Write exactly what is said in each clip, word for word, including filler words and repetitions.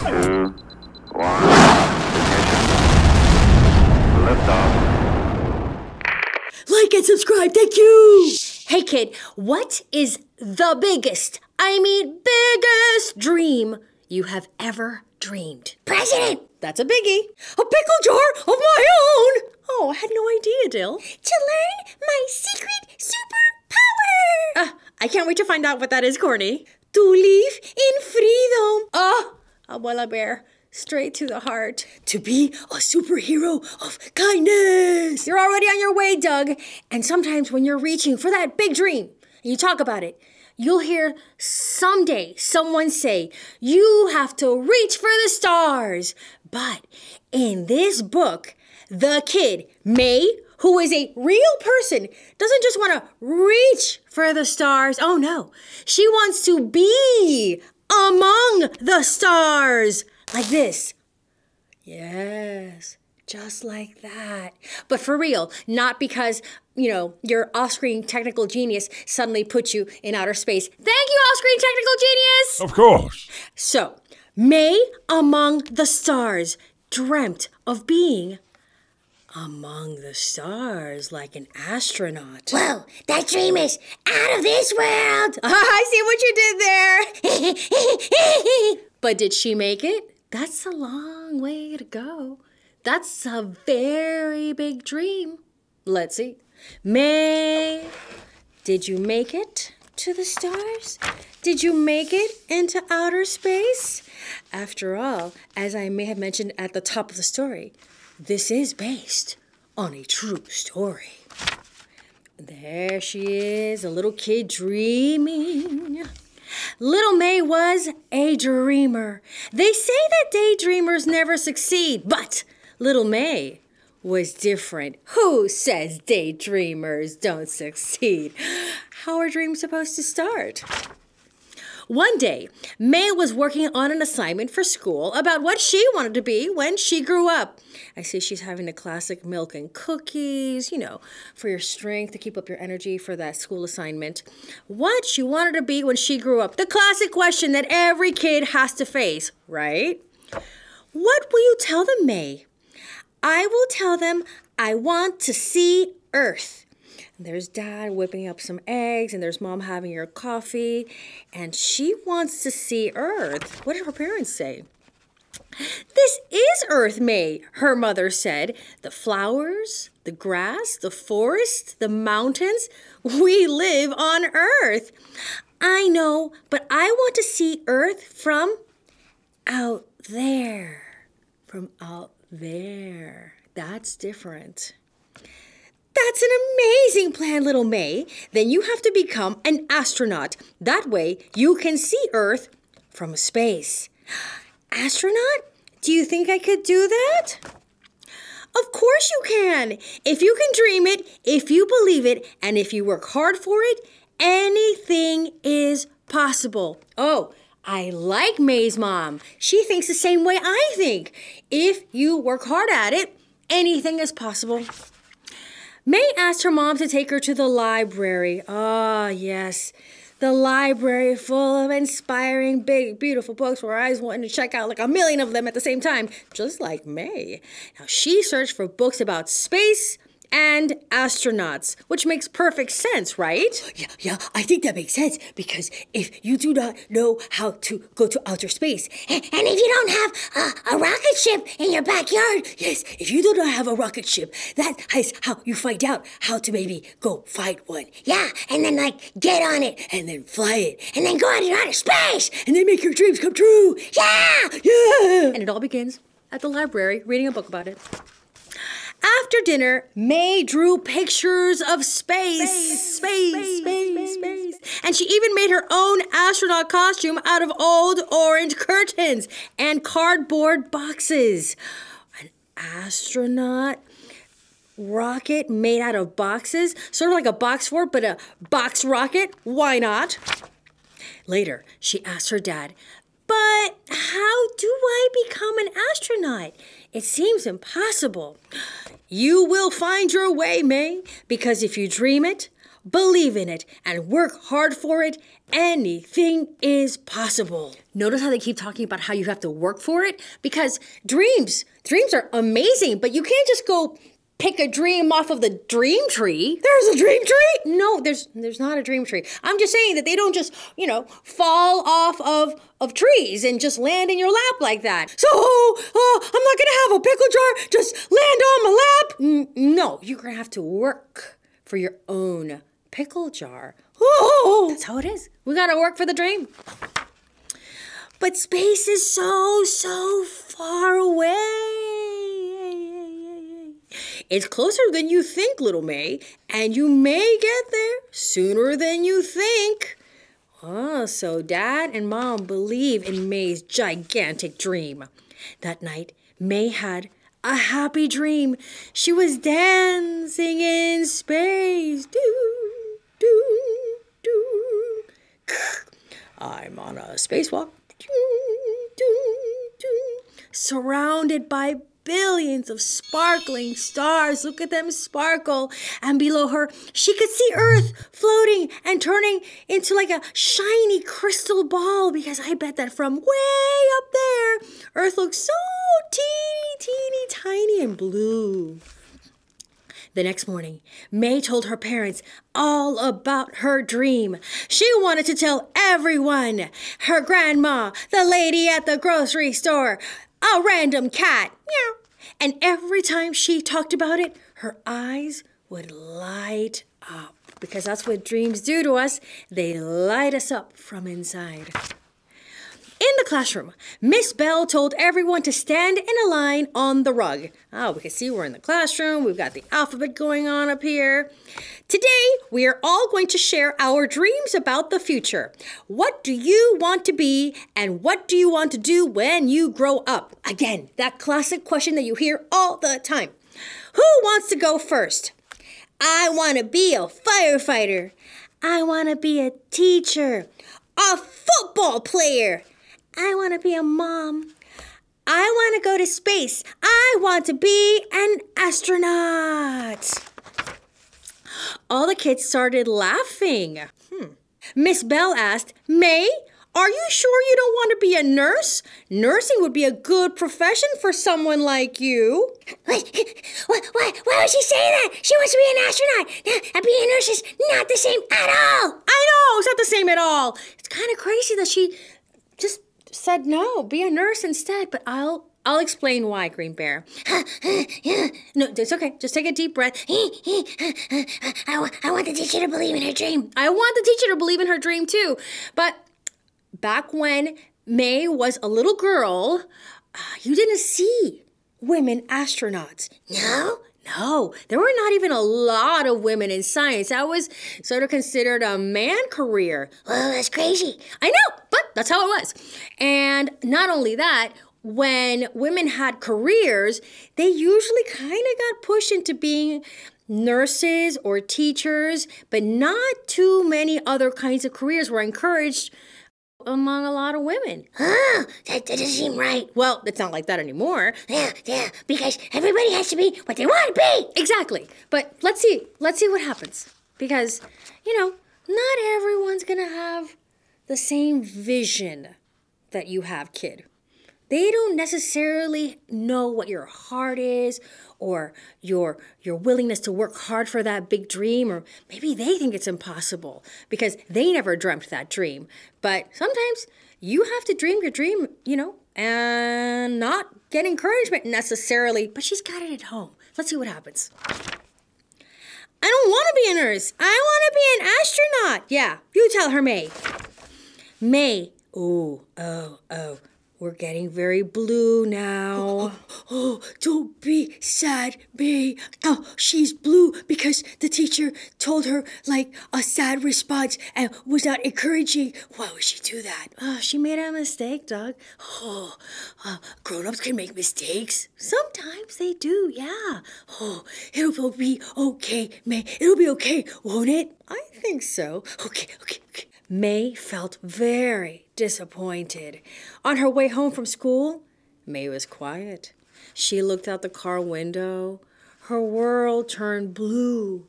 two, one, ignition, liftoff. Like and subscribe, thank you! Hey kid, what is the biggest, I mean biggest dream you have ever dreamed? President! That's a biggie. A pickle jar of my own! Oh, I had no idea, Dill. To learn my secret superpower! Uh, I can't wait to find out what that is, Corny. To live in freedom. Ah, oh, Abuela Bear, straight to the heart. To be a superhero of kindness. You're already on your way, Doug. And sometimes when you're reaching for that big dream, and you talk about it, you'll hear someday someone say, you have to reach for the stars. But in this book, the kid, Mae, who is a real person, doesn't just want to reach for the stars. Oh, no. She wants to be among the stars. Like this. Yes, just like that. But for real, not because, you know, your off-screen technical genius suddenly puts you in outer space. Thank you, off-screen technical genius! Of course. So, Mae among the stars dreamt of being among the stars like an astronaut. Whoa, that dream is out of this world! I see what you did there! But did she make it? That's a long way to go. That's a very big dream. Let's see. Mae, did you make it to the stars? Did you make it into outer space? After all, as I may have mentioned at the top of the story, this is based on a true story. There she is, a little kid dreaming. Little Mae was a dreamer. They say that daydreamers never succeed, but little Mae was different. Who says daydreamers don't succeed? How are dreams supposed to start? One day, Mae was working on an assignment for school about what she wanted to be when she grew up. I see she's having the classic milk and cookies, you know, for your strength, to keep up your energy for that school assignment. What she wanted to be when she grew up. The classic question that every kid has to face, right? What will you tell them, Mae? I will tell them I want to see Earth. There's Dad whipping up some eggs, and there's Mom having her coffee, and she wants to see Earth. What did her parents say? This is Earth, Mae, her mother said. The flowers, the grass, the forest, the mountains. We live on Earth. I know, but I want to see Earth from out there. From out there. That's different. That's an amazing plan, little Mae. Then you have to become an astronaut. That way, you can see Earth from space. Astronaut? Do you think I could do that? Of course you can. If you can dream it, if you believe it, and if you work hard for it, anything is possible. Oh, I like Mae's mom. She thinks the same way I think. If you work hard at it, anything is possible. Mae asked her mom to take her to the library. Ah, yes. The library full of inspiring, big, beautiful books where I was wanting to check out like a million of them at the same time, just like Mae. Now, she searched for books about space and astronauts, which makes perfect sense, right? Yeah, yeah, I think that makes sense, because if you do not know how to go to outer space, and, and if you don't have a, a rocket ship in your backyard, yes, if you do not have a rocket ship, that is how you find out how to maybe go find one. Yeah, and then like get on it, and then fly it, and then go out in outer space, and then make your dreams come true. Yeah, yeah. And it all begins at the library, reading a book about it. After dinner, Mae drew pictures of space. Space, space, space, space, space, space. And she even made her own astronaut costume out of old orange curtains and cardboard boxes. An astronaut rocket made out of boxes? Sort of like a box fort, but a box rocket? Why not? Later, she asked her dad, but how do I become an astronaut? It seems impossible. You will find your way, Mae, because if you dream it, believe in it, and work hard for it, anything is possible. Notice how they keep talking about how you have to work for it? Because dreams, dreams are amazing, but you can't just go pick a dream off of the dream tree. There's a dream tree? No, there's there's not a dream tree. I'm just saying that they don't just, you know, fall off of, of trees and just land in your lap like that. So, oh, I'm not gonna have a pickle jar just land on my lap. N no, you're gonna have to work for your own pickle jar. Oh, that's how it is. We gotta work for the dream. But space is so, so far away. It's closer than you think, little Mae, and you may get there sooner than you think. Oh, so Dad and Mom believe in Mae's gigantic dream. That night, Mae had a happy dream. She was dancing in space. Doo, doo, doo. I'm on a spacewalk. Doo, doo, doo. Surrounded by billions of sparkling stars. Look at them sparkle. And below her, she could see Earth floating and turning into like a shiny crystal ball, because I bet that from way up there, Earth looks so teeny, teeny, tiny and blue. The next morning, Mae told her parents all about her dream. She wanted to tell everyone. Her grandma, the lady at the grocery store, a random cat, meow. And every time she talked about it, her eyes would light up. Because that's what dreams do to us. They light us up from inside. In the classroom, Miss Bell told everyone to stand in a line on the rug. Oh, we can see we're in the classroom. We've got the alphabet going on up here. Today, we are all going to share our dreams about the future. What do you want to be, and what do you want to do when you grow up? Again, that classic question that you hear all the time. Who wants to go first? I want to be a firefighter. I want to be a teacher. A football player. I want to be a mom. I want to go to space. I want to be an astronaut. All the kids started laughing. Hmm. Miss Bell asked, Mae, are you sure you don't want to be a nurse? Nursing would be a good profession for someone like you. Why, why, why would she say that? She wants to be an astronaut. And being a nurse is not the same at all. I know, it's not the same at all. It's kind of crazy that she just said no, be a nurse instead, but I'll I'll explain why, Green Bear. No, it's okay. Just take a deep breath. I, I want the teacher to believe in her dream. I want the teacher to believe in her dream too. But back when Mae was a little girl, uh, you didn't see women astronauts. No? No. There were not even a lot of women in science. That was sort of considered a man career. Well, that's crazy. I know, but that's how it was. And not only that, when women had careers, they usually kind of got pushed into being nurses or teachers, but not too many other kinds of careers were encouraged among a lot of women. Oh, that, that doesn't seem right. Well, it's not like that anymore. Yeah, yeah, because everybody has to be what they want to be. Exactly. But let's see. Let's see what happens. Because, you know, not everyone's going to have the same vision that you have, kid. They don't necessarily know what your heart is, or your your willingness to work hard for that big dream, or maybe they think it's impossible because they never dreamt that dream. But sometimes you have to dream your dream, you know, and not get encouragement necessarily. But she's got it at home. Let's see what happens. I don't want to be a nurse. I want to be an astronaut. Yeah, you tell her, Mae. Mae. Ooh, oh, oh. We're getting very blue now. Oh, oh, oh, don't be sad, Mae. Oh, she's blue because the teacher told her like a sad response and was not encouraging. Why would she do that? Oh, she made a mistake, Doug. Oh, uh, grown-ups can make mistakes. Sometimes they do, yeah. Oh, it'll be okay, Mae. It'll be okay, won't it? I think so. Okay, okay, okay. Mae felt very disappointed. On her way home from school, Mae was quiet. She looked out the car window. Her world turned blue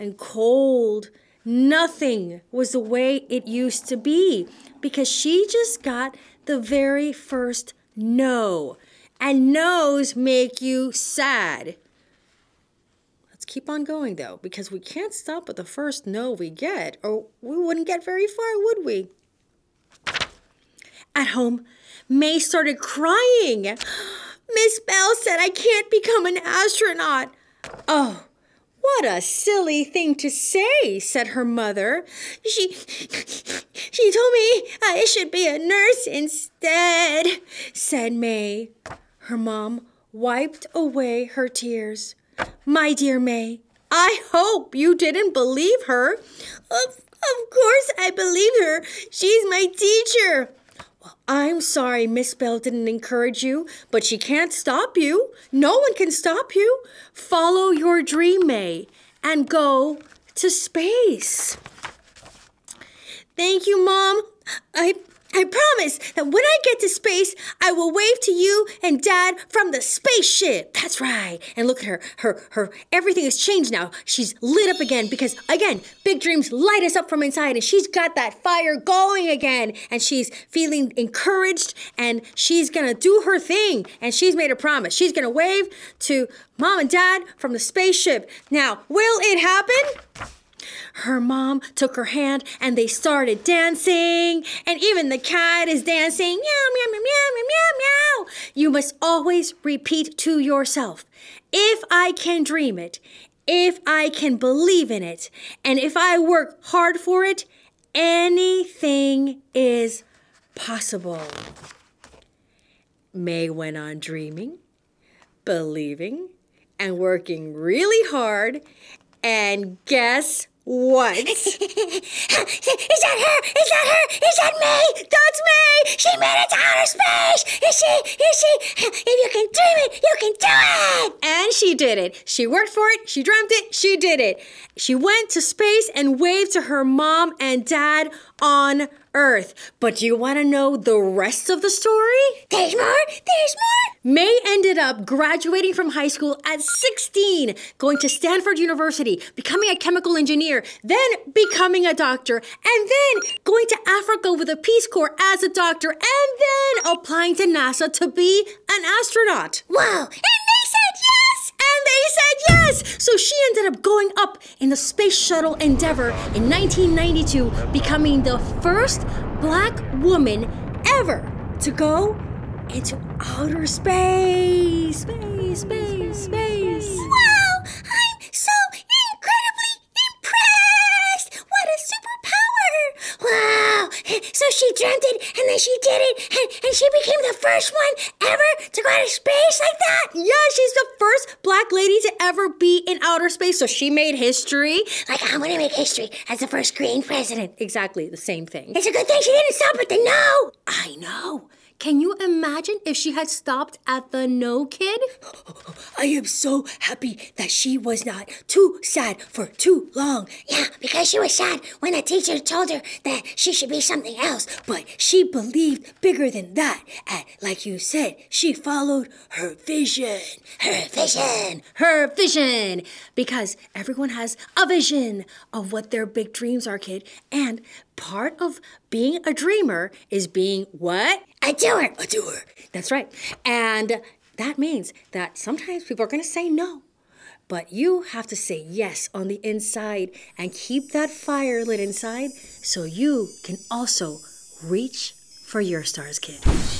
and cold Nothing was the way it used to be, because she just got the very first no. And no's make you sad. Let's keep on going, though, because we can't stop at the first no we get, or we wouldn't get very far, would we? At home, Mae started crying. Miss Bell said I can't become an astronaut. Oh, what a silly thing to say, said her mother. She, she told me I should be a nurse instead, said Mae. Her mom wiped away her tears. My dear Mae, I hope you didn't believe her. Of, of course I believe her. She's my teacher. Well, I'm sorry Miss Bell didn't encourage you, but she can't stop you. No one can stop you. Follow your dream, Mae, and go to space. Thank you, Mom. I, I promise that when I get to space, I will wave to you and Dad from the spaceship. That's right. And look at her. Her, her, everything has changed now. She's lit up again because, again, big dreams light us up from inside, and she's got that fire going again, and she's feeling encouraged, and she's going to do her thing, and she's made a promise. She's going to wave to Mom and Dad from the spaceship. Now, will it happen? Her mom took her hand and they started dancing. And even the cat is dancing. Meow, meow, meow, meow, meow, meow, meow. You must always repeat to yourself, if I can dream it, if I can believe in it, and if I work hard for it, anything is possible. Mae went on dreaming, believing, and working really hard. And guess what? Is that her? Is that her? Is that me? That's me! She made it to outer space! Is she? Is she? If you can dream it, you can do it! And she did it. She worked for it. She dreamt it. She did it. She went to space and waved to her mom and dad on Earth. But do you want to know the rest of the story? There's more! There's more! Mae ended up graduating from high school at sixteen, going to Stanford University, becoming a chemical engineer, then becoming a doctor, and then going to Africa with the Peace Corps as a doctor, and then applying to NASA to be an astronaut. Wow! And they said yes! And they said yes! So she ended up going up in the Space Shuttle Endeavour in nineteen ninety-two, becoming the first black woman ever to go into outer space. Space, space, space. Wow! I'm so incredibly impressed! What a superpower! Wow! So she dreamt it, and then she did it, and, and she became the first one ever to go out of space like that? Yeah, she's the first black lady to ever be in outer space, so she made history. Like, I'm gonna make history as the first green president. Exactly, the same thing. It's a good thing she didn't stop at the no! I know. Can you imagine if she had stopped at the no, kid? I am so happy that she was not too sad for too long. Yeah, because she was sad when a teacher told her that she should be something else. But she believed bigger than that. And like you said, she followed her vision. Her vision. Her vision. Because everyone has a vision of what their big dreams are, kid. And part of being a dreamer is being what? A doer. A doer. That's right. And that means that sometimes people are going to say no. But you have to say yes on the inside and keep that fire lit inside so you can also reach for your stars, kid.